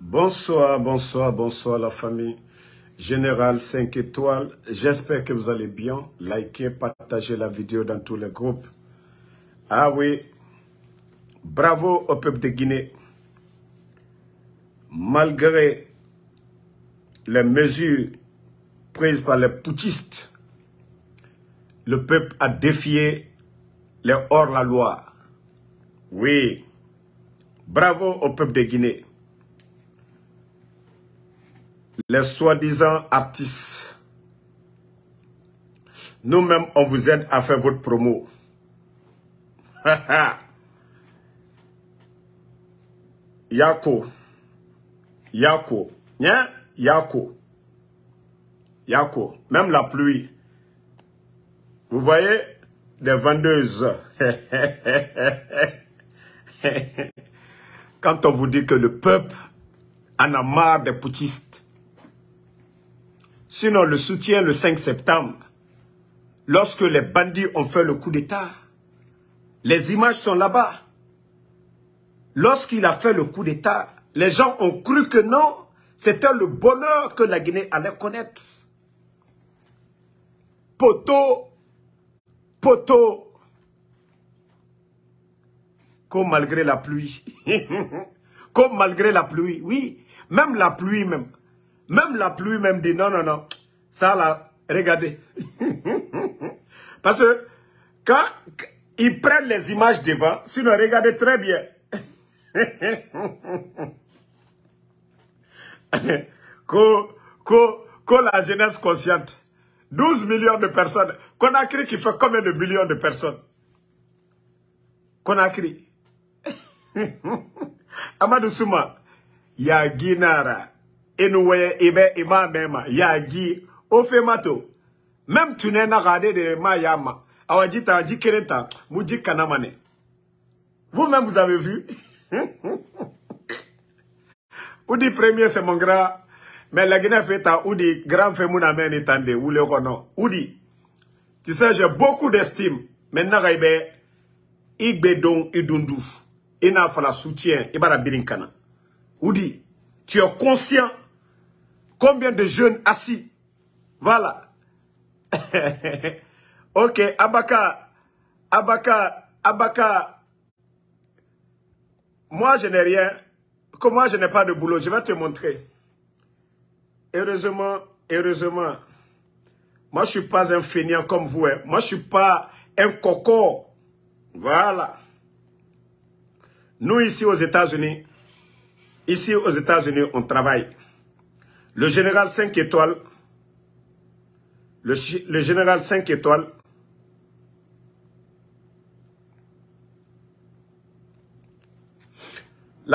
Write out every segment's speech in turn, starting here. Bonsoir, bonsoir, bonsoir la famille Générale 5 étoiles. J'espère que vous allez bien. Likez, partagez la vidéo dans tous les groupes. Ah oui, bravo au peuple de Guinée. Malgré les mesures prises par les putschistes, le peuple a défié les hors-la-loi. Oui, bravo au peuple de Guinée. Les soi-disant artistes, nous-mêmes, on vous aide à faire votre promo. Yako. Même la pluie. Vous voyez, des vendeuses. Quand on vous dit que le peuple en a marre des putschistes. Sinon, le soutien le 5 septembre, lorsque les bandits ont fait le coup d'État, les images sont là-bas. Lorsqu'il a fait le coup d'État, les gens ont cru que non, c'était le bonheur que la Guinée allait connaître. Poteau, comme malgré la pluie, comme malgré la pluie, oui, même la pluie dit non, ça là, regardez. Parce que quand ils prennent les images devant, sinon regardez très bien. Que la jeunesse consciente, 12 millions de personnes, qu'on a cru qu'il fait combien de millions de personnes? Qu'on a cru. Amadou Souma, Yagi Nara. Enoué, Ibe, Ima, Mema, Yagi, Ofemato. Même tu n'es pas de Mayama. Awadjita, Dikereta, Moudji Kanamane. Vous-même, vous avez vu. Ou dit premier, c'est mon grand. Mais la Guinée fait un ou dit grand fait mon amène étendé. Ou le renom. Ou dit. Tu sais, j'ai beaucoup d'estime. Maintenant, Ibe, Ibedon, Idundu. Ina fala soutien. Ibara Birinkana. Ou dit. Tu es conscient. Combien de jeunes assis? Voilà. Ok, Abaka. Moi, je n'ai rien. Comme moi, je n'ai pas de boulot. Je vais te montrer. Heureusement. Moi, je ne suis pas un fainéant comme vous. Hein. Moi, je ne suis pas un coco. Voilà. Nous, ici, aux États-Unis, on travaille. Le général 5 étoiles, la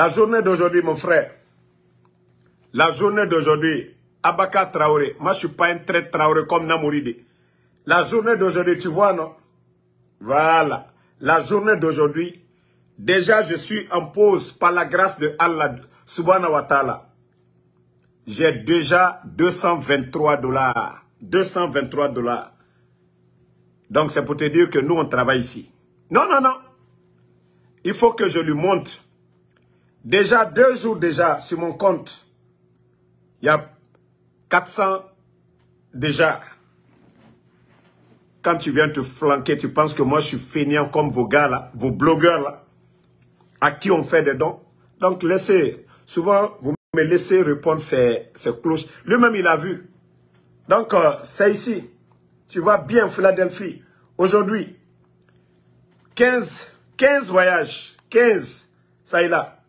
journée d'aujourd'hui, mon frère, Abaka Traoré, moi je ne suis pas un trait Traoré comme Namouridi. La journée d'aujourd'hui, tu vois, non? Voilà. La journée d'aujourd'hui, déjà je suis en pause par la grâce de Allah. Subhanahu wa ta'ala, j'ai déjà $223. $223. Donc, c'est pour te dire que nous, on travaille ici. Non. Il faut que je lui montre. Déjà, 2 jours déjà, sur mon compte, il y a 400 déjà. Quand tu viens te flanquer, tu penses que moi, je suis fainéant comme vos gars là, vos blogueurs là, à qui on fait des dons. Donc, laissez... Souvent, vous me laissez répondre ces cloches. Lui-même, il a vu. Donc, c'est ici. Tu vois bien Philadelphie. Aujourd'hui, 15 voyages. 15. Ça y est là.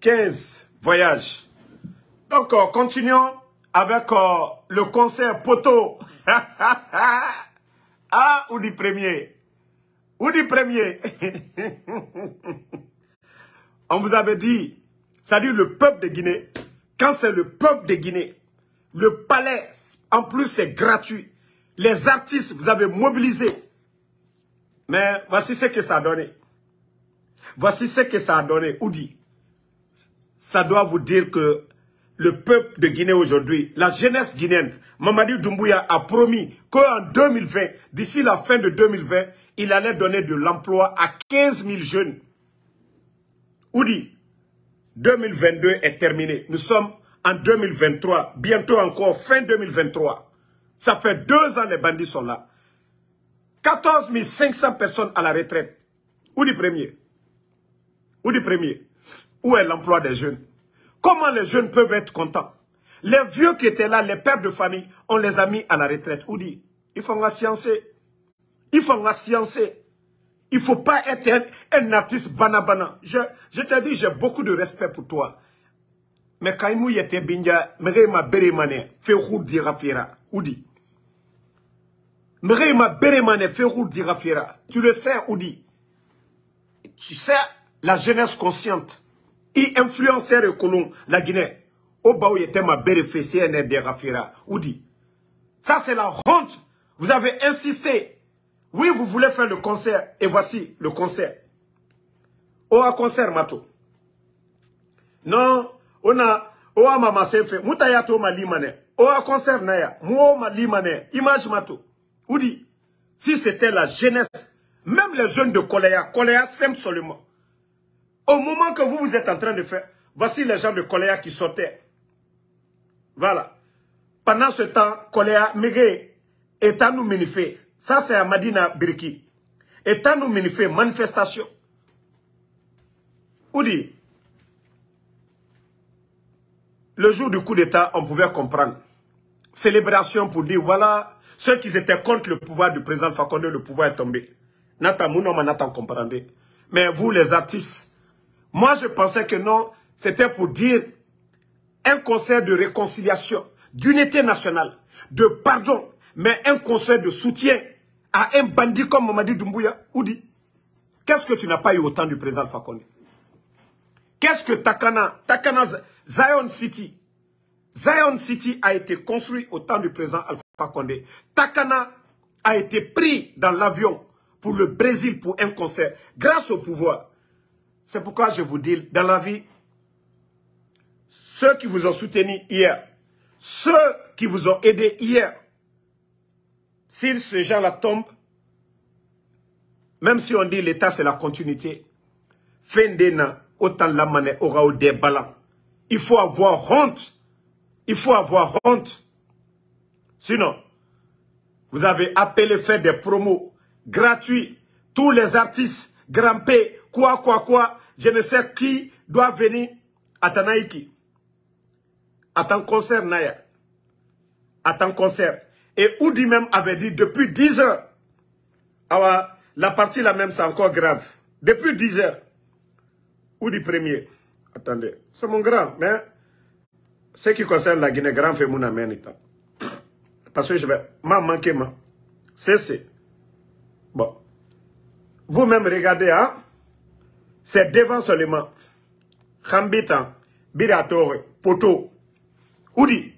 15 voyages. Donc, continuons avec le concert poteau. Ah, ou du premier. On vous avait dit... C'est-à-dire le peuple de Guinée, quand c'est le peuple de Guinée, le palais, en plus c'est gratuit. Les artistes, vous avez mobilisé. Mais voici ce que ça a donné. Oudi, ça doit vous dire que le peuple de Guinée aujourd'hui, la jeunesse guinéenne, Mamadi Doumbouya a promis qu'en 2020, d'ici la fin de 2020, il allait donner de l'emploi à 15 000 jeunes. Oudi. 2022 est terminé. Nous sommes en 2023, bientôt encore fin 2023. Ça fait 2 ans les bandits sont là. 14 500 personnes à la retraite. Où du premier? Où du premier? Où est l'emploi des jeunes? Comment les jeunes peuvent être contents? Les vieux qui étaient là, les pères de famille, on les a mis à la retraite. Où dit? Il faut en sciencer. Il faut en sciencer. Il ne faut pas être un artiste banabana. Je te dis, j'ai beaucoup de respect pour toi. Mais quand il y a des gens qui ont été mané, Oudi. Tu le sais, Oudi. Tu sais, la jeunesse consciente, il influençait les colons, la Guinée. Au bas où il était ma bénéficiaire de Rafira. Oudi. Ça, c'est la honte. Vous avez insisté. Oui, vous voulez faire le concert. Et voici le concert. Oh, un concert, Mato. Non, on a... Oh, maman, c'est fait. Moutayato, ma limane. Oh, un concert, Naya. Mou, ma limane. Image, Mato. Oudi. Si c'était la jeunesse, même les jeunes de Coléa, Coléa simple seulement. Au moment que vous vous êtes en train de faire, voici les gens de Coléa qui sortaient. Voilà. Pendant ce temps, Coléa, Mégé, est à nous minifier. Ça, c'est à Madina Birki. Et t'as nous manifesté, manifestation. Où dit, le jour du coup d'État, on pouvait comprendre. Célébration pour dire, voilà, ceux qui étaient contre le pouvoir du président Alpha Condé, le pouvoir est tombé. Nata Mounouma, Nata comprendait. Mais vous, les artistes, moi, je pensais que non, c'était pour dire un concert de réconciliation, d'unité nationale, de pardon, mais un concert de soutien à un bandit comme Mamadi Doumbouya, Oudi, qu'est-ce que tu n'as pas eu autant du président Alpha Condé? Qu'est-ce que Takana, Zion City a été construit au temps du président Alpha Condé. Takana a été pris dans l'avion pour le Brésil pour un concert grâce au pouvoir. C'est pourquoi je vous dis, dans la vie, ceux qui vous ont soutenu hier, ceux qui vous ont aidé hier, si ce genre-là tombe, même si on dit l'État c'est la continuité, autant la manée aura au déballant. Il faut avoir honte. Il faut avoir honte. Sinon, vous avez appelé faire des promos gratuits. Tous les artistes grimpés, quoi, je ne sais qui doit venir à Tanaïki. À ton concert, Naya. À ton concert. Et Oudi même avait dit depuis 10 heures. Alors, la partie là même, c'est encore grave. Depuis 10 heures. Oudi premier. Attendez, c'est mon grand, mais ce qui concerne la Guinée, grand fait mon amène. Parce que je vais m'en manquer, moi. C'est. Bon. Vous-même, regardez, hein. C'est devant seulement. Khambitan, Biratore, Poto. Oudi.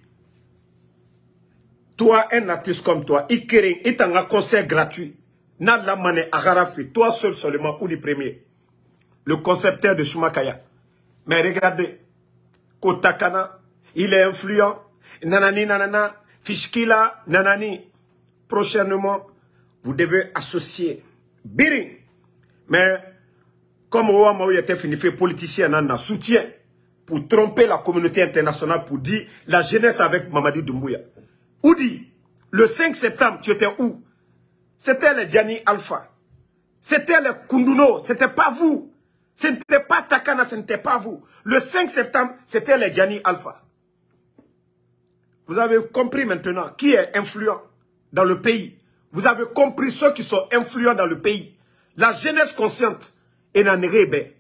Toi, un artiste comme toi, Ikering, il t'en a un concert gratuit. N'a la mané à Garafi, toi seul seulement, ou le premier. Le concepteur de Shumakaya. Mais regardez, Kotakana, il est influent. Nanani, nanana, Fishkila, nanani. Prochainement, vous devez associer Biring. Mais, comme Ouamaou était fini, fait politicien, nana, soutien pour tromper la communauté internationale, pour dire la jeunesse avec Mamadi Doumbouya. Oudi, le 5 septembre, tu étais où? C'était les Djani Alpha. C'était les Kunduno. C'était pas vous. C'était pas Takana, c'était pas vous. Le 5 septembre, c'était les Djani Alpha. Vous avez compris maintenant qui est influent dans le pays. Vous avez compris ceux qui sont influents dans le pays. La jeunesse consciente est en rébé.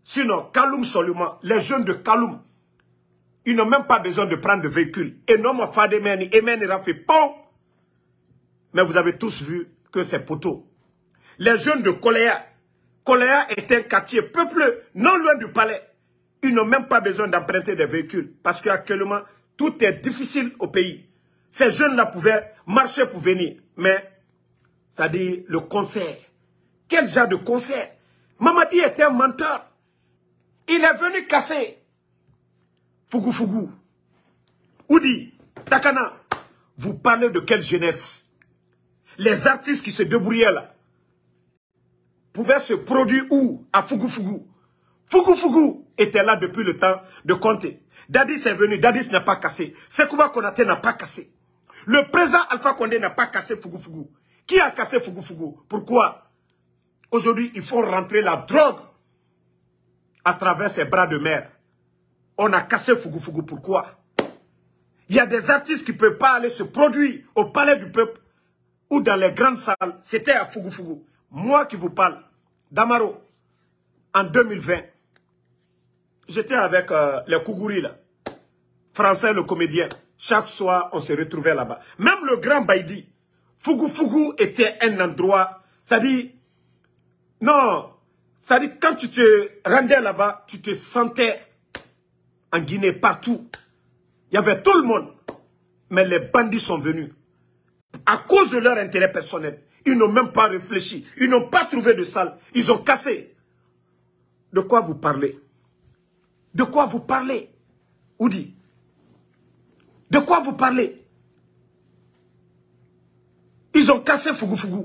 Sinon, Kaloum seulement, les jeunes de Kaloum. Ils n'ont même pas besoin de prendre de véhicule. Et non, ma femme, il a fait pont. Mais vous avez tous vu que c'est poteau. Les jeunes de Coléa. Coléa est un quartier peupleux, non loin du palais. Ils n'ont même pas besoin d'emprunter des véhicules. Parce qu'actuellement, tout est difficile au pays. Ces jeunes-là pouvaient marcher pour venir. Mais, ça dit le concert. Quel genre de concert? Mamadi était un menteur. Il est venu casser. Fougou. Oudi, Takana, vous parlez de quelle jeunesse? Les artistes qui se débrouillaient là pouvaient se produire où? À Fougou. Fugu était là depuis le temps de Conté. Dadis est venu, Dadis n'a pas cassé. Sekouba Konaté n'a pas cassé. Le président Alpha Condé n'a pas cassé Fugu. Qui a cassé Fugu? Pourquoi? Aujourd'hui, ils font rentrer la drogue à travers ses bras de mer. On a cassé Fugu. Pourquoi? Il y a des artistes qui ne peuvent pas aller se produire au palais du peuple ou dans les grandes salles. C'était à Fugu. Moi qui vous parle, Damaro, en 2020, j'étais avec les Kougouri, là. Français, le comédien. Chaque soir, on se retrouvait là-bas. Même le grand Baïdi, Fugu était un endroit. Ça dit, non, ça dit, quand tu te rendais là-bas, tu te sentais en Guinée partout. Il y avait tout le monde. Mais les bandits sont venus. À cause de leur intérêt personnel, ils n'ont même pas réfléchi. Ils n'ont pas trouvé de salle. Ils ont cassé. De quoi vous parlez? De quoi vous parlez, Oudi? De quoi vous parlez? Ils ont cassé Fugu.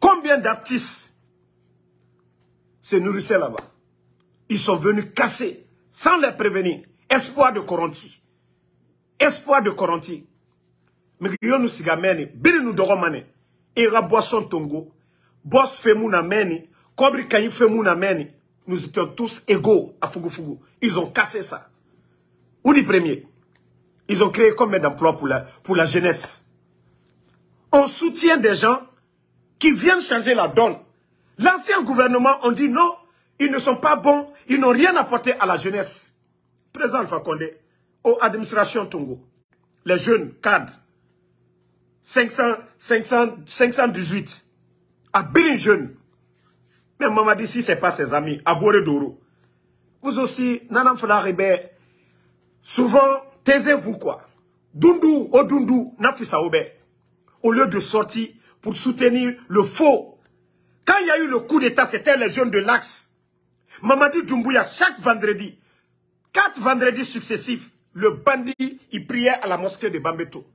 Combien d'artistes se nourrissaient là-bas? Ils sont venus casser, sans les prévenir. Espoir de Coranti. Espoir de Coranti. Mais nous sigamene, birinu doromane, ira boisson tongo, boss femuna meni, kobri kayi femuna meni. Nous étions tous égaux à Fugu. Ils ont cassé ça. Ou du premier, ils ont créé combien d'emplois pour la jeunesse? On soutient des gens qui viennent changer la donne. L'ancien gouvernement, on dit non, ils ne sont pas bons, ils n'ont rien apporté à la jeunesse. Président Alpha Condé, aux administrations Tongo, les jeunes cadres, 518, à Birin Jeune. Mais Mamadi, si ce n'est pas ses amis, à Boredoro. Vous aussi, Nanam Falarebe, souvent, taisez-vous quoi. Dundou, oh Dundou, Nafisa Obe. Au lieu de sortir pour soutenir le faux. Quand il y a eu le coup d'État, c'était les jeunes de l'Axe. Mamadi Doumbouya, chaque vendredi, 4 vendredis successifs, le bandit, il priait à la mosquée de Bambeto.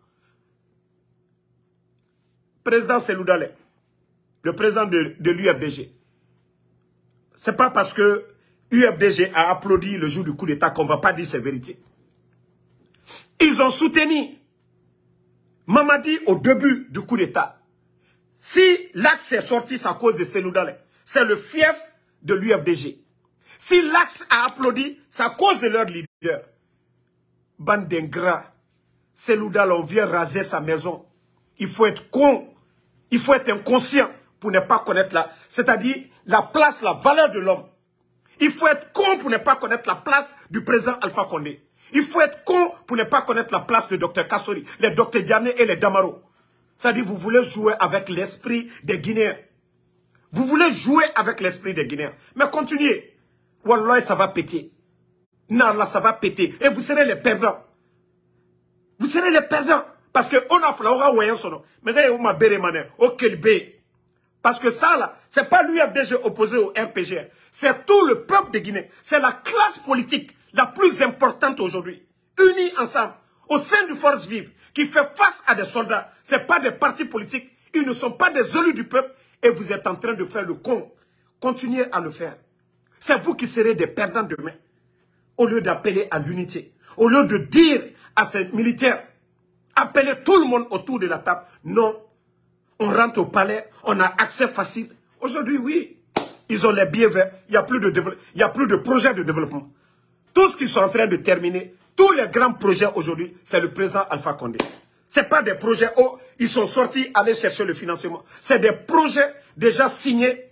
Président Cellou Dalein, le président de l'UFDG. C'est pas parce que UFDG a applaudi le jour du coup d'État qu'on ne va pas dire ses vérités. Ils ont soutenu Mamadi au début du coup d'État. Si l'Axe est sorti, c'est à cause de Cellou Dalein. C'est le fief de l'UFDG. Si l'Axe a applaudi, c'est à cause de leur leader. Bande d'ingrats. Cellou Dalein, on vient raser sa maison. Il faut être con. Il faut être inconscient pour ne pas connaître la... C'est-à-dire... la place, la valeur de l'homme. Il faut être con pour ne pas connaître la place du président Alpha Condé. Il faut être con pour ne pas connaître la place de Dr Kassori, les Dr Diane et les Damaro. C'est-à-dire, vous voulez jouer avec l'esprit des Guinéens. Vous voulez jouer avec l'esprit des Guinéens. Mais continuez. Wallah, ça va péter. Narla, ça va péter. Et vous serez les perdants. Vous serez les perdants. Parce que on a fait son nom. Mais parce que ça, là, ce n'est pas l'UFDG opposé au RPG. C'est tout le peuple de Guinée. C'est la classe politique la plus importante aujourd'hui. Unis ensemble, au sein du Force Vive, qui fait face à des soldats. Ce n'est pas des partis politiques. Ils ne sont pas des élus du peuple. Et vous êtes en train de faire le con. Continuez à le faire. C'est vous qui serez des perdants demain. Au lieu d'appeler à l'unité. Au lieu de dire à ces militaires, appelez tout le monde autour de la table. Non. On rentre au palais, on a accès facile. Aujourd'hui, oui, ils ont les billets verts. Il n'y a plus de projets de développement. Tout ce qu'ils sont en train de terminer, tous les grands projets aujourd'hui, c'est le président Alpha Condé. Ce n'est pas des projets où ils sont sortis aller chercher le financement. C'est des projets déjà signés,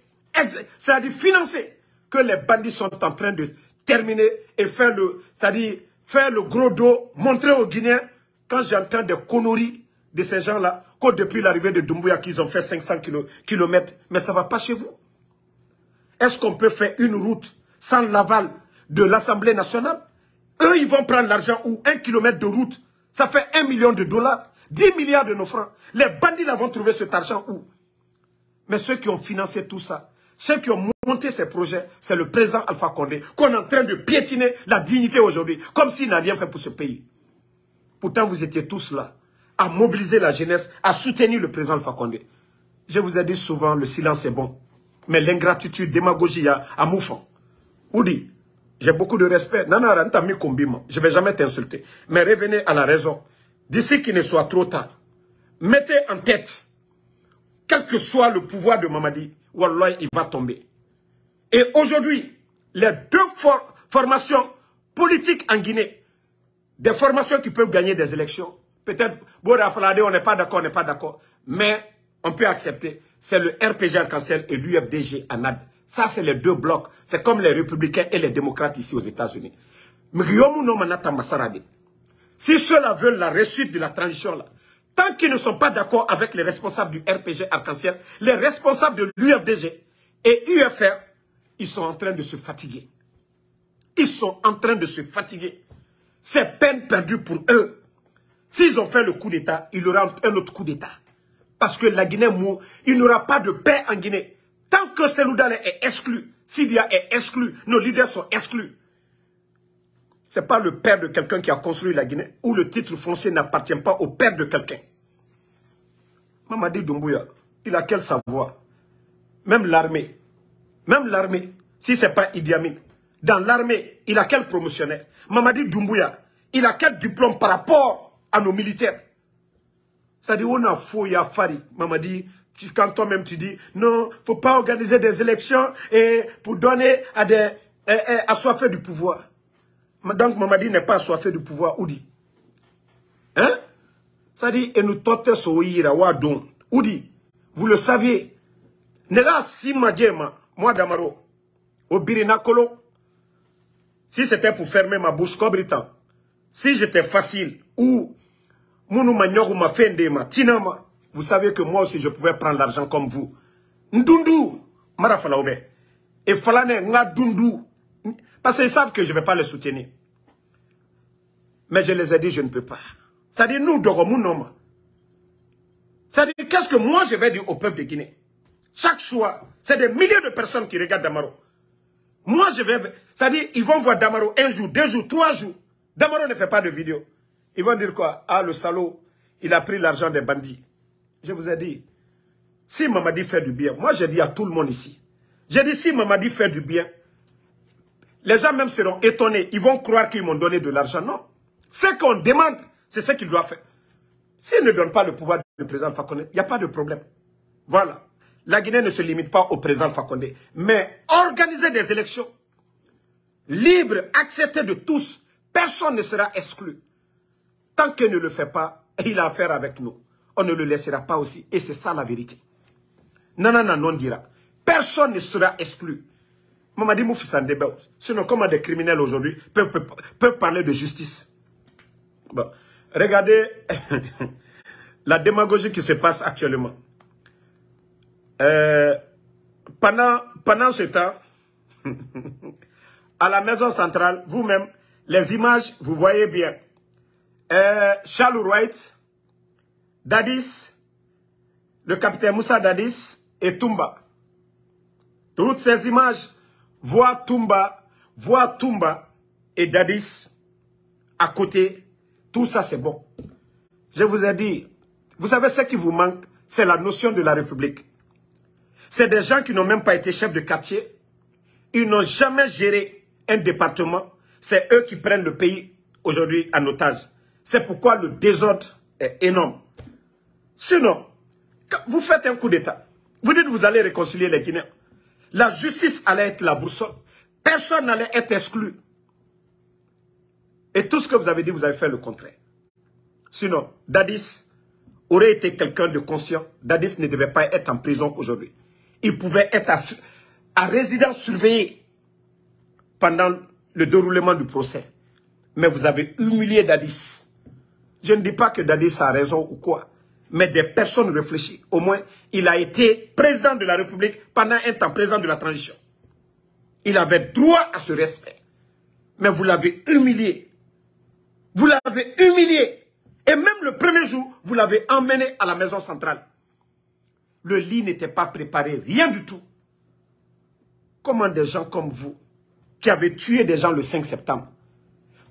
c'est-à-dire financés, que les bandits sont en train de terminer et faire le gros dos, montrer aux Guinéens. Quand j'entends des conneries de ces gens-là, que depuis l'arrivée de Doumbouya, qu'ils ont fait 500 km, mais ça ne va pas chez vous. Est-ce qu'on peut faire une route sans l'aval de l'Assemblée nationale? Eux, ils vont prendre l'argent où 1 kilomètre de route, ça fait 1 million de dollars, 10 milliards de nos francs. Les bandits là vont trouver cet argent où? Mais ceux qui ont financé tout ça, ceux qui ont monté ces projets, c'est le président Alpha Condé, qu'on est en train de piétiner la dignité aujourd'hui, comme s'il n'a rien fait pour ce pays. Pourtant, vous étiez tous là, à mobiliser la jeunesse, à soutenir le président Alpha Condé. Je vous ai dit souvent, le silence est bon. Mais l'ingratitude, démagogie à moufant. Oudi, J'ai beaucoup de respect. Je ne vais jamais t'insulter. Mais revenez à la raison. D'ici qu'il ne soit trop tard, mettez en tête, quel que soit le pouvoir de Mamadi, wallahi, il va tomber. Et aujourd'hui, les deux formations politiques en Guinée, des formations qui peuvent gagner des élections, peut-être, bon, on n'est pas d'accord, mais on peut accepter. C'est le RPG Arc-en-Ciel et l'UFDG en AD. Ça, c'est les deux blocs. C'est comme les républicains et les démocrates ici aux États-Unis. Si ceux-là veulent la réussite de la transition, là, tant qu'ils ne sont pas d'accord avec les responsables du RPG Arc-en-Ciel, les responsables de l'UFDG et UFR, ils sont en train de se fatiguer. Ils sont en train de se fatiguer. C'est peine perdue pour eux. S'ils ont fait le coup d'État, il y aura un autre coup d'État. Parce que la Guinée mourra, il n'y aura pas de paix en Guinée. Tant que Cellou Dalein est exclu, Sidia est exclu, nos leaders sont exclus. Ce n'est pas le père de quelqu'un qui a construit la Guinée où le titre foncier n'appartient pas au père de quelqu'un. Mamadi Doumbouya, il a quel savoir? Même l'armée, si ce n'est pas Idi Amin, dans l'armée, il a quel promotionnaire? Mamadi Doumbouya, il a quel diplôme par rapport à nos militaires? Ça dit, on a faux, il y a Fari. Mamadi, quand toi-même tu dis, non, il ne faut pas organiser des élections et pour donner à des assoiffés du pouvoir. Donc Mamadi n'est pas assoiffé du pouvoir, Oudi. Hein? Ça dit, et nous totons soïra wadon. Oudi, vous le saviez. Nela si madjema, moi Damaro, au Birina Kolo, si c'était pour fermer ma bouche comme Britan, si j'étais facile, ou Mounou Magnorou ma Fendema, Tinama, vous savez que moi aussi je pouvais prendre l'argent comme vous. Ndundu, Marafalaoube, et Falane, Nga Dundu. Parce qu'ils savent que je ne vais pas les soutenir. Mais je les ai dit, je ne peux pas. Ça dit, nous, Doromunom. Ça dit, qu'est-ce que moi, je vais dire au peuple de Guinée? Chaque soir, c'est des milliers de personnes qui regardent Damaro. Moi, je vais... Ça dit, ils vont voir Damaro un jour, deux jours, trois jours. Damaro ne fait pas de vidéo. Ils vont dire quoi? Ah, le salaud, il a pris l'argent des bandits. Je vous ai dit, si Mamadi fait du bien, moi, j'ai dit à tout le monde ici. J'ai dit, si Mamadi fait du bien... Les gens même seront étonnés. Ils vont croire qu'ils m'ont donné de l'argent. Non. Ce qu'on demande, c'est ce qu'ils doivent faire. S'ils ne donnent pas le pouvoir du président Alpha Condé, il n'y a pas de problème. Voilà. La Guinée ne se limite pas au président Alpha Condé. Mais organiser des élections libres, acceptées de tous, personne ne sera exclu. Tant qu'il ne le fait pas, il a affaire avec nous. On ne le laissera pas aussi. Et c'est ça la vérité. Non, non, non, non, dira. Personne ne sera exclu. Mamadi Moufissandebe, sinon comment des criminels aujourd'hui peuvent parler de justice. Bon, regardez la démagogie qui se passe actuellement. Pendant ce temps, à la maison centrale, vous-même, les images, vous voyez bien. Charles Wrigt, Dadis, le capitaine Moussa Dadis et Toumba. Toutes ces images... Voir Toumba et Dadis à côté, tout ça c'est bon. Je vous ai dit, vous savez ce qui vous manque, c'est la notion de la République. C'est des gens qui n'ont même pas été chefs de quartier, ils n'ont jamais géré un département, c'est eux qui prennent le pays aujourd'hui en otage. C'est pourquoi le désordre est énorme. Sinon, quand vous faites un coup d'État, vous dites que vous allez réconcilier les Guinéens. La justice allait être la boussole. Personne n'allait être exclu. Et tout ce que vous avez dit, vous avez fait le contraire. Sinon, Dadis aurait été quelqu'un de conscient. Dadis ne devait pas être en prison aujourd'hui. Il pouvait être à résidence surveillée pendant le déroulement du procès. Mais vous avez humilié Dadis. Je ne dis pas que Dadis a raison ou quoi. Mais des personnes réfléchies. Au moins, il a été président de la République pendant un temps, président de la transition. Il avait droit à ce respect. Mais vous l'avez humilié. Vous l'avez humilié. Et même le premier jour, vous l'avez emmené à la maison centrale. Le lit n'était pas préparé, rien du tout. Comment des gens comme vous, qui avez tué des gens le 5 septembre,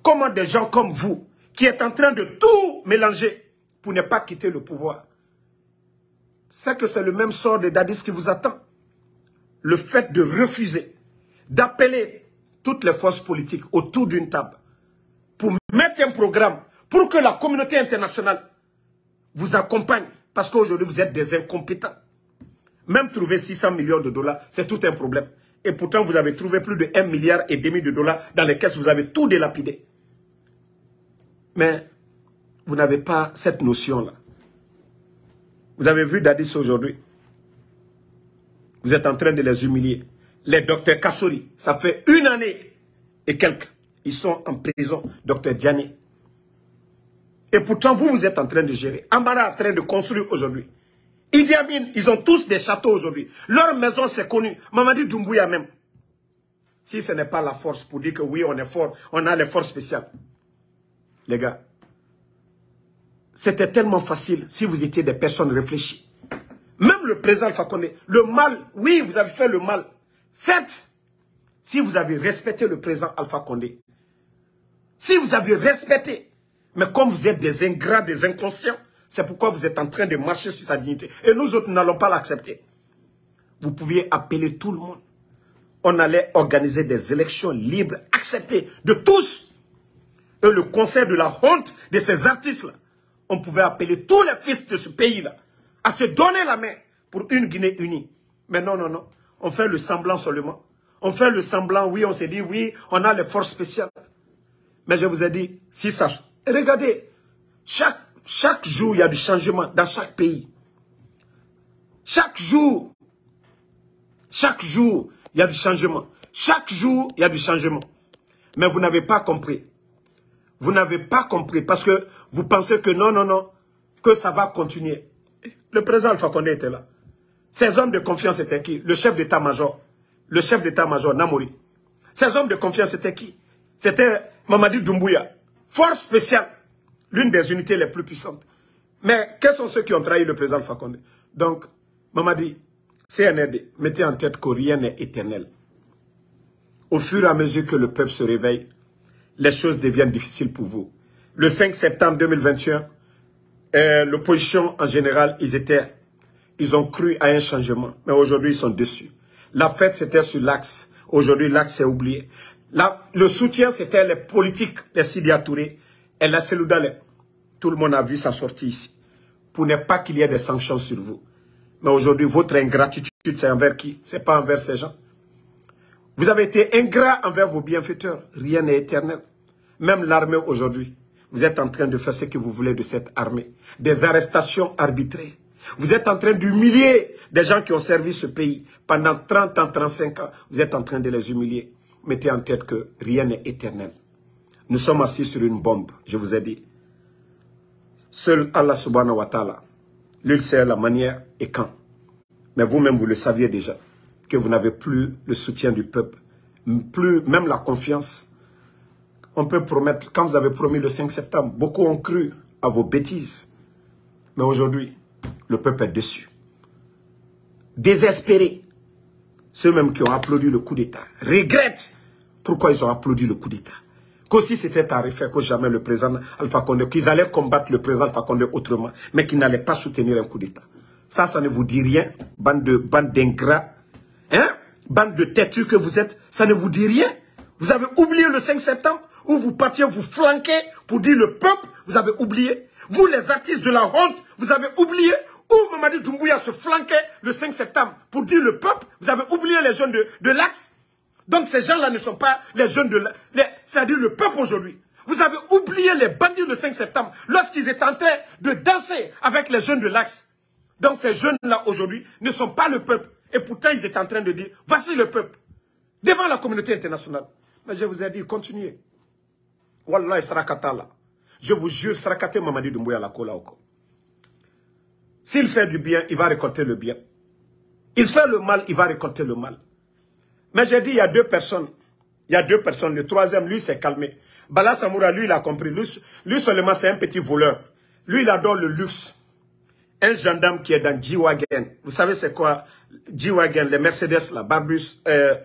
comment des gens comme vous, qui êtes en train de tout mélanger, pour ne pas quitter le pouvoir. C'est que c'est le même sort de Dadis qui vous attend. Le fait de refuser, d'appeler toutes les forces politiques autour d'une table pour mettre un programme pour que la communauté internationale vous accompagne. Parce qu'aujourd'hui, vous êtes des incompétents. Même trouver 600 millions de dollars, c'est tout un problème. Et pourtant, vous avez trouvé plus de 1,5 milliard de dollars dans les caisses. Vous avez tout délapidé. Mais vous n'avez pas cette notion-là. Vous avez vu Dadis aujourd'hui. Vous êtes en train de les humilier. Les docteurs Kassori, ça fait 1 année et quelques. Ils sont en prison. Docteur Diane. Et pourtant, vous, vous êtes en train de gérer. Amara est en train de construire aujourd'hui. Idi Amin, ils ont tous des châteaux aujourd'hui. Leur maison, c'est connu. Mamadi Doumbouya même. Si ce n'est pas la force pour dire que oui, on est fort, on a les forces spéciales. Les gars, c'était tellement facile si vous étiez des personnes réfléchies. Même le président Alpha Condé, le mal, oui, vous avez fait le mal. Certes, si vous avez respecté le président Alpha Condé, si vous avez respecté, mais comme vous êtes des ingrats, des inconscients, c'est pourquoi vous êtes en train de marcher sur sa dignité. Et nous autres, nous n'allons pas l'accepter. Vous pouviez appeler tout le monde. On allait organiser des élections libres, acceptées de tous. Et le concert de la honte de ces artistes-là, on pouvait appeler tous les fils de ce pays-là à se donner la main pour une Guinée unie. Mais non, non, non. On fait le semblant seulement. On fait le semblant, oui, on se dit, oui, on a les forces spéciales. Mais je vous ai dit, si ça... Regardez, chaque jour, il y a du changement dans chaque pays. Chaque jour, il y a du changement. Chaque jour, il y a du changement. Mais vous n'avez pas compris. Vous n'avez pas compris parce que vous pensez que non, non, non, que ça va continuer. Le président Alpha Condé était là. Ces hommes de confiance étaient qui? Le chef d'état-major. Le chef d'état-major, Namori. Ces hommes de confiance étaient qui? C'était Mamadi Doumbouya. Force spéciale, l'une des unités les plus puissantes. Mais quels sont ceux qui ont trahi le président Alpha Condé? Donc, Mamadi, CNRD, mettez en tête que rien n'est éternel. Au fur et à mesure que le peuple se réveille, les choses deviennent difficiles pour vous. Le 5 septembre 2021, l'opposition en général, ils ont cru à un changement. Mais aujourd'hui, ils sont déçus. La fête, c'était sur l'axe. Aujourd'hui, l'axe est oublié. Le soutien, c'était les politiques, les Sidia Touré et la Cellou Dalein. Tout le monde a vu sa sortie ici. Pour ne pas qu'il y ait des sanctions sur vous. Mais aujourd'hui, votre ingratitude, c'est envers qui? C'est pas envers ces gens. Vous avez été ingrat envers vos bienfaiteurs. Rien n'est éternel. Même l'armée aujourd'hui, vous êtes en train de faire ce que vous voulez de cette armée. Des arrestations arbitraires. Vous êtes en train d'humilier des gens qui ont servi ce pays pendant 30 ans, 35 ans. Vous êtes en train de les humilier. Mettez en tête que rien n'est éternel. Nous sommes assis sur une bombe, je vous ai dit. Seul Allah subhanahu wa ta'ala, lui sait la manière et quand. Mais vous-même, vous le saviez déjà, que vous n'avez plus le soutien du peuple, plus même la confiance. On peut promettre, quand vous avez promis le 5 septembre, beaucoup ont cru à vos bêtises. Mais aujourd'hui, le peuple est déçu, désespéré. Ceux-mêmes qui ont applaudi le coup d'État regrettent pourquoi ils ont applaudi le coup d'État. Qu'aussi c'était à refaire que jamais le président Alpha Condé, qu'ils allaient combattre le président Alpha Condé autrement, mais qu'ils n'allaient pas soutenir un coup d'État. Ça ne vous dit rien, bande d'ingrats, hein? Bande de têtus que vous êtes, ça ne vous dit rien. Vous avez oublié le 5 septembre, où vous partiez vous flanquer pour dire le peuple, vous avez oublié. Vous les artistes de la honte, vous avez oublié. Où Mamadi Doumbouya se flanquait le 5 septembre pour dire le peuple, vous avez oublié les jeunes de l'Axe. Donc ces gens-là ne sont pas les jeunes de l'Axe, c'est-à-dire le peuple aujourd'hui. Vous avez oublié les bandits le 5 septembre lorsqu'ils étaient en train de danser avec les jeunes de l'Axe. Donc ces jeunes-là aujourd'hui ne sont pas le peuple. Et pourtant ils étaient en train de dire, voici le peuple, devant la communauté internationale. Mais je vous ai dit, continuez. Wallah Sarakatala. Je vous jure, Sarakate Mamadi Doumbouya la Kolaoko. S'il fait du bien, il va récolter le bien. Il fait le mal, il va récolter le mal. Mais j'ai dit, il y a deux personnes. Il y a deux personnes. Le troisième, lui, s'est calmé. Bala Samoura, lui, il a compris. Lui seulement, c'est un petit voleur. Lui, il adore le luxe. Un gendarme qui est dans G-Wagen. Vous savez c'est quoi G-Wagen, les Mercedes, la Barbus,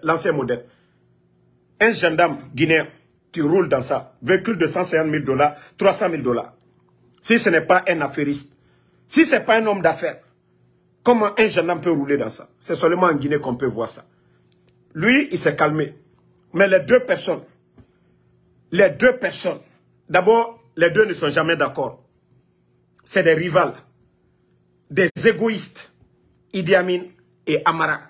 l'ancien modèle. Un gendarme guinéen qui roule dans ça. Véhicule de 150 000 $, 300 000 $. Si ce n'est pas un affairiste. Si ce n'est pas un homme d'affaires, comment un jeune homme peut rouler dans ça? C'est seulement en Guinée qu'on peut voir ça. Lui, il s'est calmé. Mais les deux personnes, d'abord, les deux ne sont jamais d'accord. C'est des rivales, des égoïstes, Idi Amin et Amara.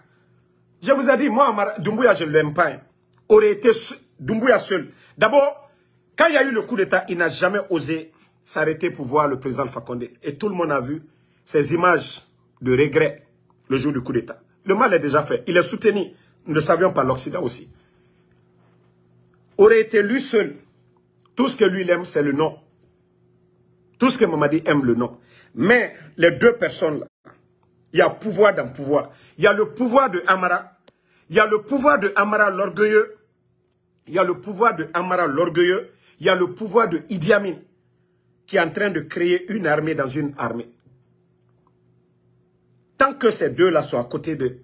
Je vous ai dit, moi, Amara, Doumbouya, je ne l'aime pas. Hein. Aurait été Doumbouya seul. D'abord, quand il y a eu le coup d'État, il n'a jamais osé s'arrêter pour voir le président Alpha Condé. Et tout le monde a vu ces images de regret le jour du coup d'État. Le mal est déjà fait. Il est soutenu. Nous ne savions pas l'Occident aussi. Aurait été lui seul. Tout ce que lui aime, c'est le nom. Tout ce que Mamadi aime, le nom. Mais les deux personnes-là, il y a pouvoir dans pouvoir. Il y a le pouvoir de Amara. Il y a le pouvoir de Amara l'orgueilleux. Il y a le pouvoir de Amara l'orgueilleux. Il y a le pouvoir de Idi Amin qui est en train de créer une armée dans une armée. Tant que ces deux-là sont à côté de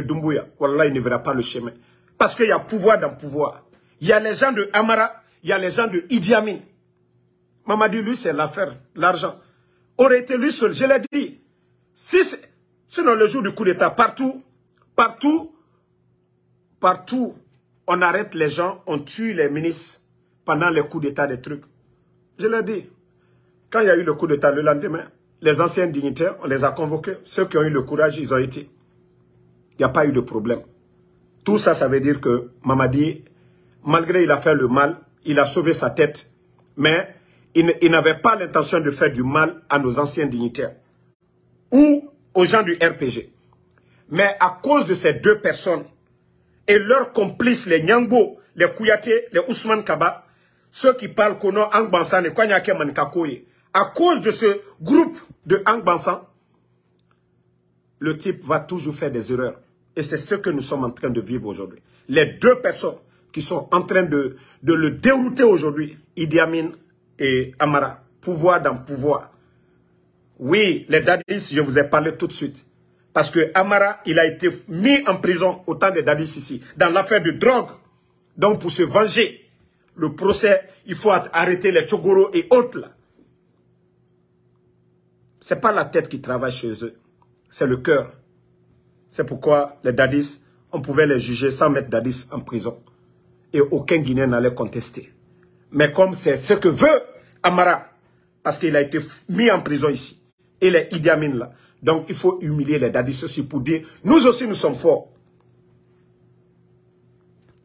Doumbouya, wallah, il ne verra pas le chemin. Parce qu'il y a pouvoir dans pouvoir. Il y a les gens de Amara, il y a les gens de Idi Amin. Mamadi, lui, c'est l'affaire, l'argent. Aurait été lui seul, je l'ai dit. Si sinon, le jour du coup d'État, partout, on arrête les gens, on tue les ministres pendant les coups d'État des trucs. Je l'ai dit. Quand il y a eu le coup d'État le lendemain, les anciens dignitaires, on les a convoqués. Ceux qui ont eu le courage, ils ont été. Il n'y a pas eu de problème. Tout ça, ça veut dire que Mamadi, malgré il a fait le mal, il a sauvé sa tête, mais il n'avait pas l'intention de faire du mal à nos anciens dignitaires ou aux gens du RPG. Mais à cause de ces deux personnes et leurs complices, les Nyango, les Kouyaté, les Ousmane Kaba, ceux qui parlent qu'on a Angbansan et Kwanyake Mankakoye, à cause de ce groupe de Angbansan, le type va toujours faire des erreurs. Et c'est ce que nous sommes en train de vivre aujourd'hui. Les deux personnes qui sont en train de le dérouter aujourd'hui, Idi Amin et Amara, pouvoir dans pouvoir. Oui, les Dadis, je vous ai parlé tout de suite. Parce que Amara, il a été mis en prison au temps des Dadis ici, dans l'affaire de drogue. Donc pour se venger, le procès, il faut arrêter les Tchogoro et autres là. Ce n'est pas la tête qui travaille chez eux, c'est le cœur. C'est pourquoi les Dadis, on pouvait les juger sans mettre Dadis en prison. Et aucun Guinéen n'allait contester. Mais comme c'est ce que veut Amara, parce qu'il a été mis en prison ici, et les Idi Amin là. Donc il faut humilier les Dadis aussi pour dire, nous aussi nous sommes forts.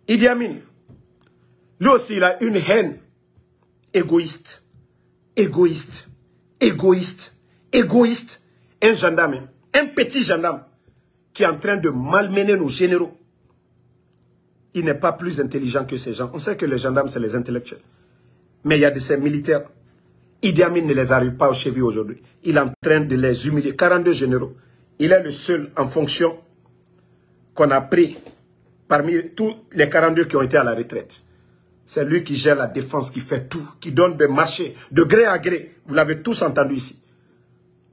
Idi Amin, lui aussi il a une haine égoïste, égoïste, égoïste, égoïste. Un gendarme, un petit gendarme qui est en train de malmener nos généraux. Il n'est pas plus intelligent que ces gens. On sait que les gendarmes, c'est les intellectuels. Mais il y a de ces militaires. Idi Amin ne les arrive pas au cheville aujourd'hui. Il est en train de les humilier. 42 généraux. Il est le seul en fonction qu'on a pris parmi tous les 42 qui ont été à la retraite. C'est lui qui gère la défense, qui fait tout, qui donne des marchés de gré à gré. Vous l'avez tous entendu ici.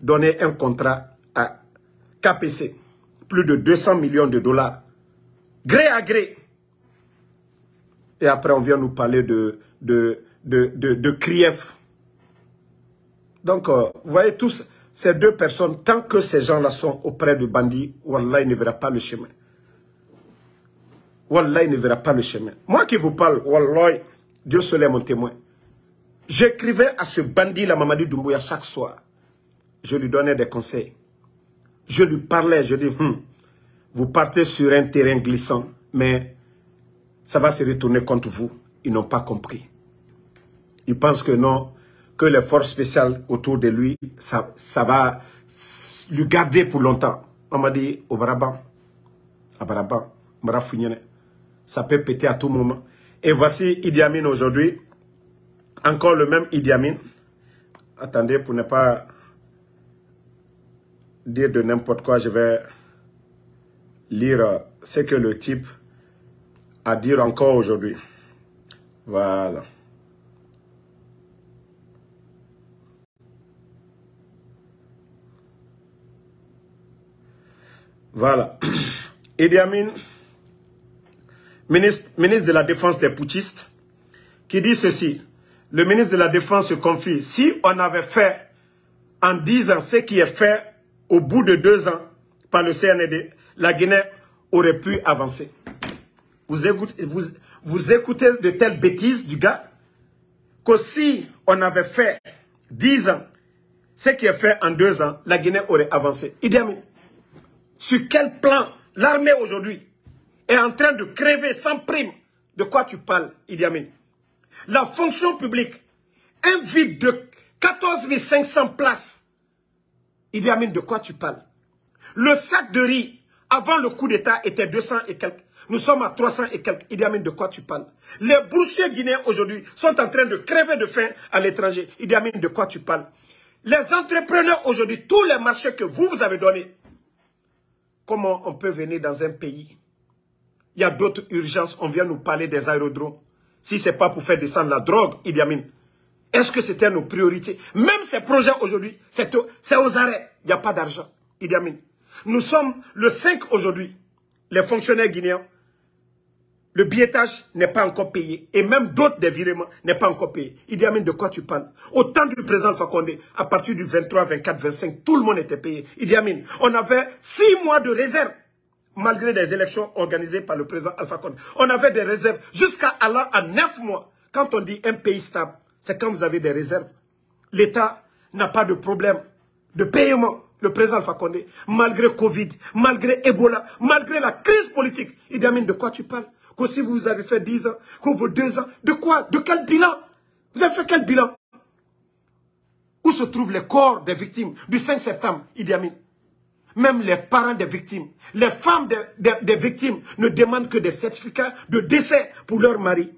Donner un contrat à KPC. Plus de 200 millions de dollars. Gré à gré. Et après, on vient nous parler de Krief. Donc, vous voyez tous, ces deux personnes, tant que ces gens-là sont auprès de bandits, wallah, il ne verra pas le chemin. Wallah, il ne verra pas le chemin. Moi qui vous parle, wallah, Dieu seul est mon témoin. J'écrivais à ce bandit-là, Mamadi Doumbouya, chaque soir. Je lui donnais des conseils. Je lui parlais, je dis, vous partez sur un terrain glissant, mais... ça va se retourner contre vous. Ils n'ont pas compris. Ils pensent que non, que les forces spéciales autour de lui, ça va lui garder pour longtemps. On m'a dit, au Baraba, ça peut péter à tout moment. Et voici Idi Amin aujourd'hui. Encore le même Idi Amin. Attendez, pour ne pas dire de n'importe quoi, je vais lire ce que le type... à dire encore aujourd'hui. Voilà. Voilà. Idi Amin, ministre de la Défense des putschistes, qui dit ceci. Le ministre de la Défense se confie. Si on avait fait en 10 ans ce qui est fait au bout de 2 ans par le CNRD, la Guinée aurait pu avancer. Vous, écoutez, vous, vous écoutez de telles bêtises du gars, que si on avait fait 10 ans, ce qui est fait en 2 ans, la Guinée aurait avancé. Idi Amin, sur quel plan l'armée aujourd'hui est en train de crever sans prime? De quoi tu parles, Idi Amin? La fonction publique, un vide de 14 500 places. Idi Amin, de quoi tu parles? Le sac de riz, avant le coup d'État, était 200 et quelques. Nous sommes à 300 et quelques. Idi Amin, de quoi tu parles? Les boursiers guinéens aujourd'hui sont en train de créver de faim à l'étranger. Idi Amin, de quoi tu parles? Les entrepreneurs aujourd'hui, tous les marchés que vous, vous avez donnés, comment on peut venir dans un pays? Il y a d'autres urgences. On vient nous parler des aérodromes. Si ce n'est pas pour faire descendre la drogue, Idi Amin, est-ce que c'était nos priorités? Même ces projets aujourd'hui, c'est aux arrêts. Il n'y a pas d'argent, Idi Amin. Nous sommes le 5 aujourd'hui. Les fonctionnaires guinéens, le billetage n'est pas encore payé. Et même d'autres des virements n'est pas encore payé. Idi Amin, de quoi tu parles? Au temps du président Alpha Condé, à partir du 23, 24, 25, tout le monde était payé. Idi Amin, on avait 6 mois de réserve, malgré des élections organisées par le président Alpha Condé. On avait des réserves jusqu'à allant à 9 mois. Quand on dit un pays stable, c'est quand vous avez des réserves. L'État n'a pas de problème de paiement. Le président Alpha Condé, malgré Covid, malgré Ebola, malgré la crise politique, Idi Amin, de quoi tu parles? Que si vous avez fait 10 ans, que vos 2 ans, de quoi? De quel bilan? Vous avez fait quel bilan? Où se trouvent les corps des victimes du 5 septembre, Idi Amin? Même les parents des victimes, les femmes des victimes ne demandent que des certificats de décès pour leur mari.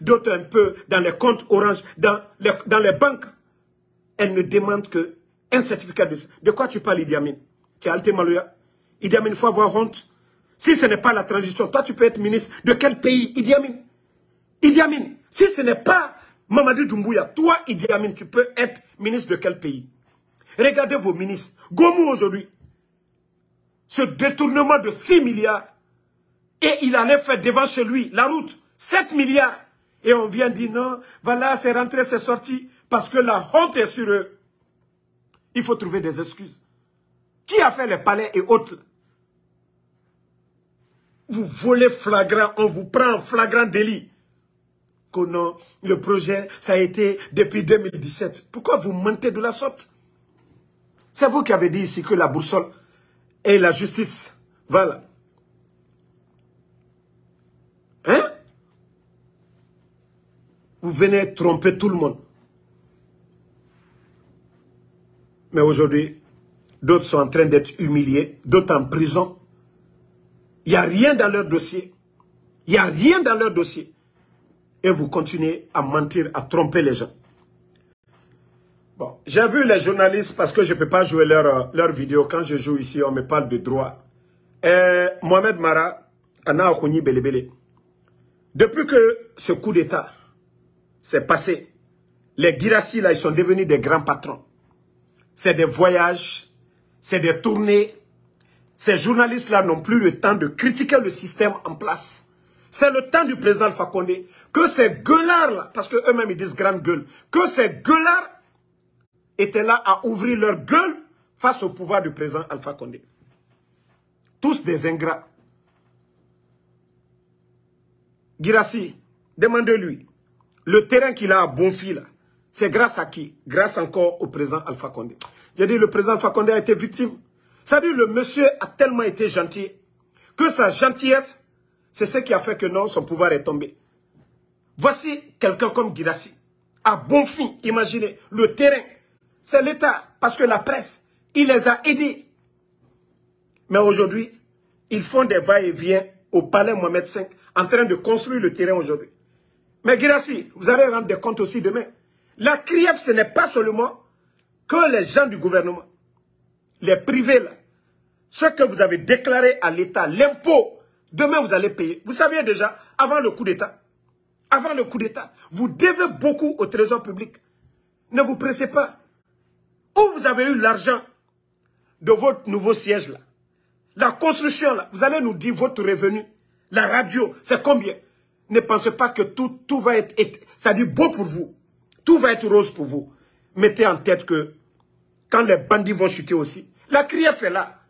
D'autres un peu dans les comptes orange, dans les banques. Elles ne demandent que un certificat de... quoi tu parles, Idi Amin? Tu es Alté Malouya. Idi Amin, il faut avoir honte. Si ce n'est pas la transition, toi tu peux être ministre de quel pays, Idi Amin? Idi Amin, si ce n'est pas Mamadi Doumbouya, toi, Idi Amin, tu peux être ministre de quel pays? Regardez vos ministres. Gomu aujourd'hui, ce détournement de 6 milliards, et il allait faire devant chez lui la route, 7 milliards. Et on vient dire non, voilà, c'est rentré, c'est sorti, parce que la honte est sur eux. Il faut trouver des excuses. Qui a fait les palais et autres? Vous volez flagrant, on vous prend en flagrant délit. Que non, le projet, ça a été depuis 2017. Pourquoi vous mentez de la sorte? C'est vous qui avez dit ici que la boussole et la justice. Voilà. Hein? Vous venez tromper tout le monde. Mais aujourd'hui, d'autres sont en train d'être humiliés, d'autres en prison. Il n'y a rien dans leur dossier. Il n'y a rien dans leur dossier. Et vous continuez à mentir, à tromper les gens. Bon, j'ai vu les journalistes, parce que je ne peux pas jouer leur vidéo. Quand je joue ici, on me parle de droit. Mohamed Mara, Anna Akouni Belebele. Depuis que ce coup d'État s'est passé, les Guirassi, là, ils sont devenus des grands patrons. C'est des voyages, c'est des tournées. Ces journalistes-là n'ont plus le temps de critiquer le système en place. C'est le temps du président Alpha Condé que ces gueulards-là, parce qu'eux-mêmes ils disent grande gueule, que ces gueulards étaient là à ouvrir leur gueule face au pouvoir du président Alpha Condé. Tous des ingrats. Guirassi, demandez-lui, le terrain qu'il a à Bonfi là, c'est grâce à qui? Grâce encore au président Alpha Condé. J'ai dit, le président Alpha Condé a été victime. Ça veut dire, le monsieur a tellement été gentil que sa gentillesse, c'est ce qui a fait que non, son pouvoir est tombé. Voici quelqu'un comme Guirassi, à bon fin, imaginez, le terrain. C'est l'État, parce que la presse, il les a aidés. Mais aujourd'hui, ils font des va-et-vient au palais Mohamed V, en train de construire le terrain aujourd'hui. Mais Guirassi, vous allez rendre des comptes aussi demain. La CRIEF, ce n'est pas seulement que les gens du gouvernement, les privés, là, ce que vous avez déclaré à l'État, l'impôt, demain vous allez payer. Vous saviez déjà, avant le coup d'État, vous devez beaucoup au trésor public. Ne vous pressez pas. Où vous avez eu l'argent de votre nouveau siège, là, la construction, là, vous allez nous dire votre revenu, la radio, c'est combien? Ne pensez pas que tout va être, ça dit beau pour vous. Tout va être rose pour vous. Mettez en tête que quand les bandits vont chuter aussi, la CRIEF est là.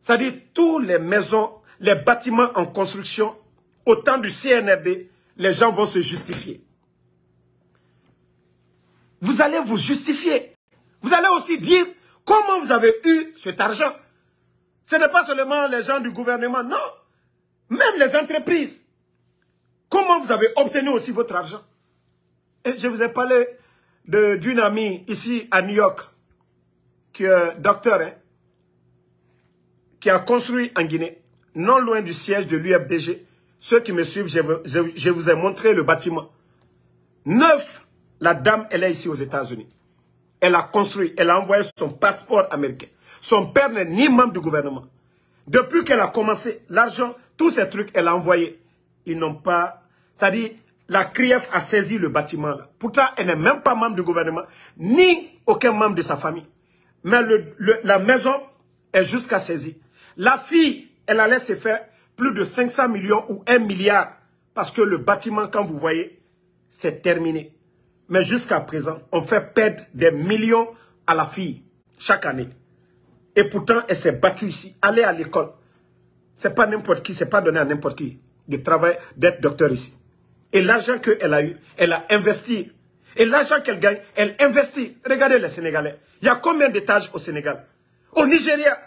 C'est-à-dire tous les maisons, les bâtiments en construction, au temps du CNRD, les gens vont se justifier. Vous allez vous justifier. Vous allez aussi dire comment vous avez eu cet argent. Ce n'est pas seulement les gens du gouvernement, non. Même les entreprises. Comment vous avez obtenu aussi votre argent? Et je vous ai parlé d'une amie ici à New York, qui est docteur, hein, qui a construit en Guinée, non loin du siège de l'UFDG. Ceux qui me suivent, je vous ai montré le bâtiment. Neuf, la dame, elle est ici aux États-Unis. Elle a construit, elle a envoyé son passeport américain. Son père n'est ni membre du gouvernement. Depuis qu'elle a commencé, l'argent, tous ces trucs, elle a envoyé. Ils n'ont pas... C'est-à-dire, la CRIEF a saisi le bâtiment. Là. Pourtant, elle n'est même pas membre du gouvernement, ni aucun membre de sa famille. Mais la maison est jusqu'à saisie. La fille, elle allait se faire plus de 500 millions ou 1 milliard. Parce que le bâtiment, quand vous voyez, c'est terminé. Mais jusqu'à présent, on fait perdre des millions à la fille chaque année. Et pourtant, elle s'est battue ici. Aller à l'école, c'est pas n'importe qui, c'est pas donné à n'importe qui de travail, d'être docteur ici. Et l'argent qu'elle a eu, elle a investi. Et l'argent qu'elle gagne, elle investit. Regardez les Sénégalais. Il y a combien d'étages au Sénégal? Au Nigeria,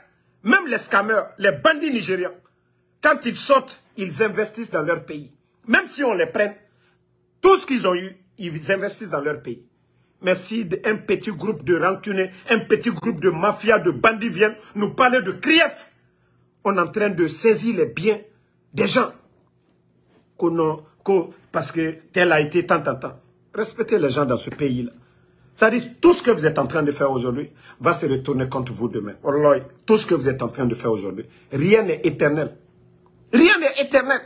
même les scammeurs, les bandits nigérians, quand ils sortent, ils investissent dans leur pays. Même si on les prenne, tout ce qu'ils ont eu, ils investissent dans leur pays. Mais si un petit groupe de rancunés, un petit groupe de mafias, de bandits viennent nous parler de CRIEF, on est en train de saisir les biens des gens. Parce que tel a été tant, tant, tant. Respectez les gens dans ce pays-là. Ça dit, tout ce que vous êtes en train de faire aujourd'hui va se retourner contre vous demain. Allah, tout ce que vous êtes en train de faire aujourd'hui, rien n'est éternel. Rien n'est éternel.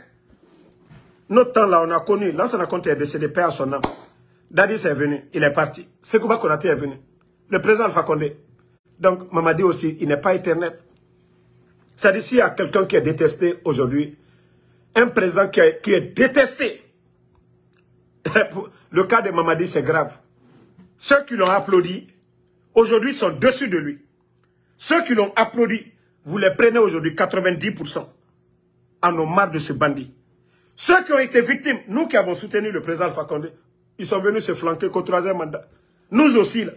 Notre temps là, on a connu, Lansana Conté est décédé, paix à son âme. Dadis est venu, il est parti. Sekouba Konaté est venu. Le président Alpha Condé. Donc, Mamadi aussi, il n'est pas éternel. C'est-à-dire, s'il y a quelqu'un qui est détesté aujourd'hui, un président qui est détesté, le cas de Mamadi, c'est grave. Ceux qui l'ont applaudi, aujourd'hui, sont dessus de lui. Ceux qui l'ont applaudi, vous les prenez aujourd'hui, 90%. En ont marre de ce bandit. Ceux qui ont été victimes, nous qui avons soutenu le président Alpha Condé, ils sont venus se flanquer qu'au troisième mandat. Nous aussi, là,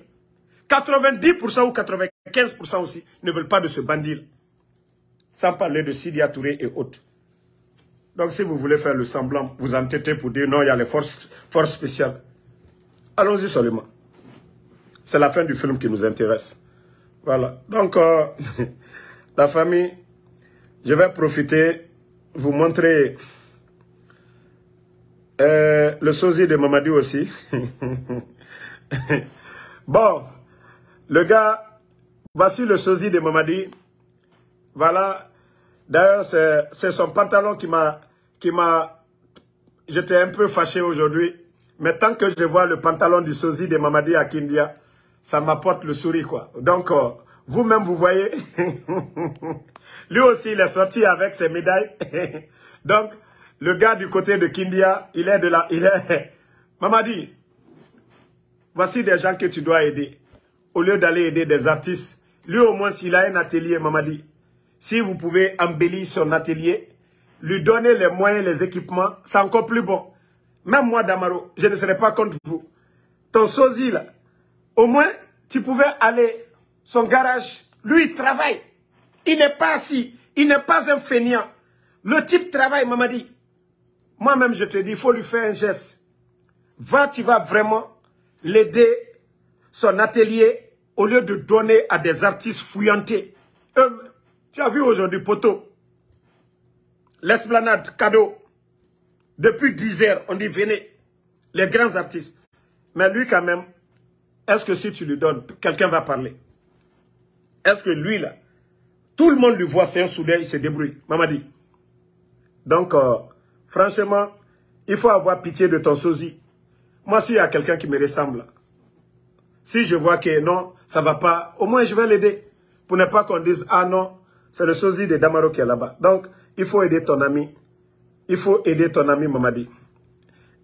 90% ou 95% aussi ne veulent pas de ce bandit-là. Sans parler de Sidia Touré et autres. Donc si vous voulez faire le semblant, vous entêtez pour dire non, il y a les forces spéciales. Allons-y seulement. C'est la fin du film qui nous intéresse. Voilà. Donc, la famille, je vais profiter, vous montrer... le sosie de Mamadi aussi. Bon, le gars, voici le sosie de Mamadi. Voilà. D'ailleurs, c'est son pantalon qui m'a... J'étais un peu fâché aujourd'hui. Mais tant que je vois le pantalon du sosie de Mamadi à Kindia, ça m'apporte le sourire, quoi. Donc, vous-même, vous voyez. Lui aussi, il est sorti avec ses médailles. Donc... Le gars du côté de Kindia, il est de la... Mamadi, voici des gens que tu dois aider. Au lieu d'aller aider des artistes, lui au moins s'il a un atelier, Mamadi, si vous pouvez embellir son atelier, lui donner les moyens, les équipements, c'est encore plus bon. Même moi, Damaro, je ne serai pas contre vous. Ton sosie, là, au moins, tu pouvais aller, son garage, lui, il travaille. Il n'est pas assis, il n'est pas un fainéant. Le type travaille, Mamadi. Moi-même, je te dis, il faut lui faire un geste. Va, tu vas vraiment l'aider, son atelier, au lieu de donner à des artistes fouillantés. Tu as vu aujourd'hui, Poto, l'esplanade, cadeau. Depuis 10 heures, on dit, venez, les grands artistes. Mais lui, quand même, est-ce que si tu lui donnes, quelqu'un va parler? Est-ce que lui, là, tout le monde lui voit, c'est un soudain, il se débrouille, Mamadi. Donc, franchement, il faut avoir pitié de ton sosie. Moi, s'il y a quelqu'un qui me ressemble, si je vois que non, ça ne va pas, au moins je vais l'aider. Pour ne pas qu'on dise, ah non, c'est le sosie de Damaro qui est là-bas. Donc, il faut aider ton ami. Il faut aider ton ami, Mamadi.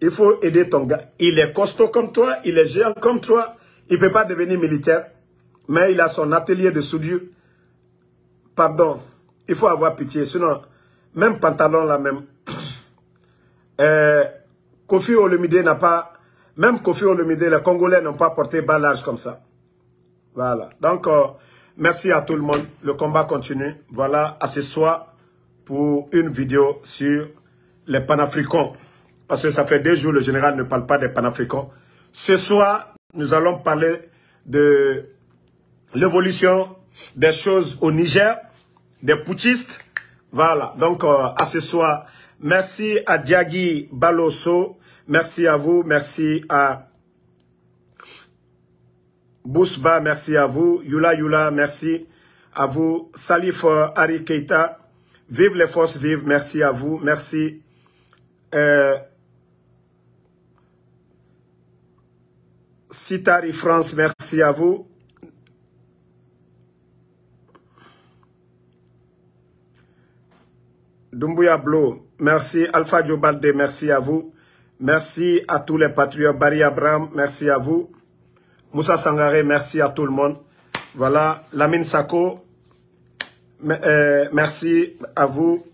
Il faut aider ton gars. Il est costaud comme toi, il est géant comme toi. Il ne peut pas devenir militaire, mais il a son atelier de soudure. Pardon, il faut avoir pitié, sinon... Même pantalon là même. Koffi Olomidé n'a pas... Même Koffi Olomidé, les Congolais n'ont pas porté bas large comme ça. Voilà. Donc, merci à tout le monde. Le combat continue. Voilà, à ce soir pour une vidéo sur les panafricains. Parce que ça fait 2 jours, le général ne parle pas des panafricains. Ce soir, nous allons parler de l'évolution des choses au Niger, des putschistes. Voilà. Donc, à ce soir, merci à Diagi Baloso. Merci à vous, merci à Bousba, merci à vous, Yula Yula, merci à vous, Salif Ari Keita, vive les forces vives, merci à vous, merci Citari France, merci à vous, Dumbuya Blo, merci, Alpha Diobalde, merci à vous. Merci à tous les patriotes. Barry Abraham, merci à vous. Moussa Sangaré, merci à tout le monde. Voilà. Lamine Sako, merci à vous.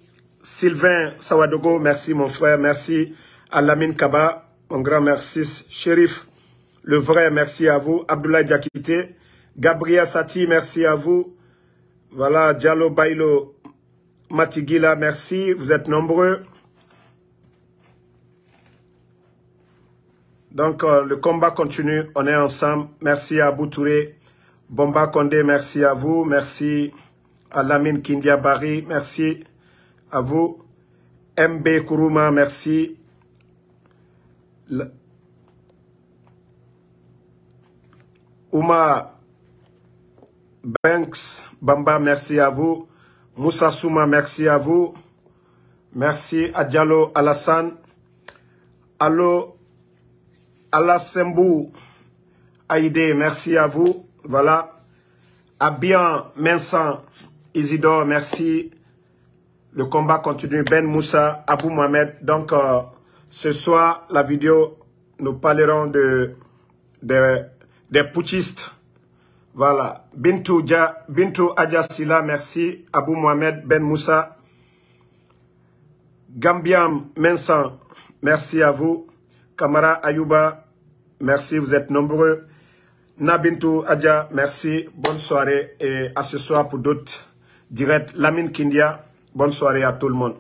Sylvain Sawadogo, merci mon frère. Merci à Lamine Kaba, mon grand merci. Shérif, le vrai, merci à vous. Abdoulaye Diakité, Gabriel Sati, merci à vous. Voilà. Diallo Bailo Matigila, merci. Vous êtes nombreux. Donc, le combat continue, on est ensemble. Merci à Abou Touré, Bomba Condé, merci à vous. Merci à Lamine Kindia Barry, merci à vous. MB Kourouma, merci. Ouma Banks Bamba, merci à vous. Moussa Souma, merci à vous. Merci à Diallo Alassane. Allo Alassembou Aïdé, merci à vous. Voilà. Abian Mensan Isidore, merci. Le combat continue. Ben Moussa, Abou Mohamed. Donc, ce soir, la vidéo, nous parlerons des putschistes. Voilà. Bintou Adjasila, merci. Abou Mohamed, Ben Moussa. Gambiam Mensan, merci à vous. Camara Ayouba, merci, vous êtes nombreux. Nabintou Adja, merci, bonne soirée et à ce soir pour d'autres directs. Lamine Kindia, bonne soirée à tout le monde.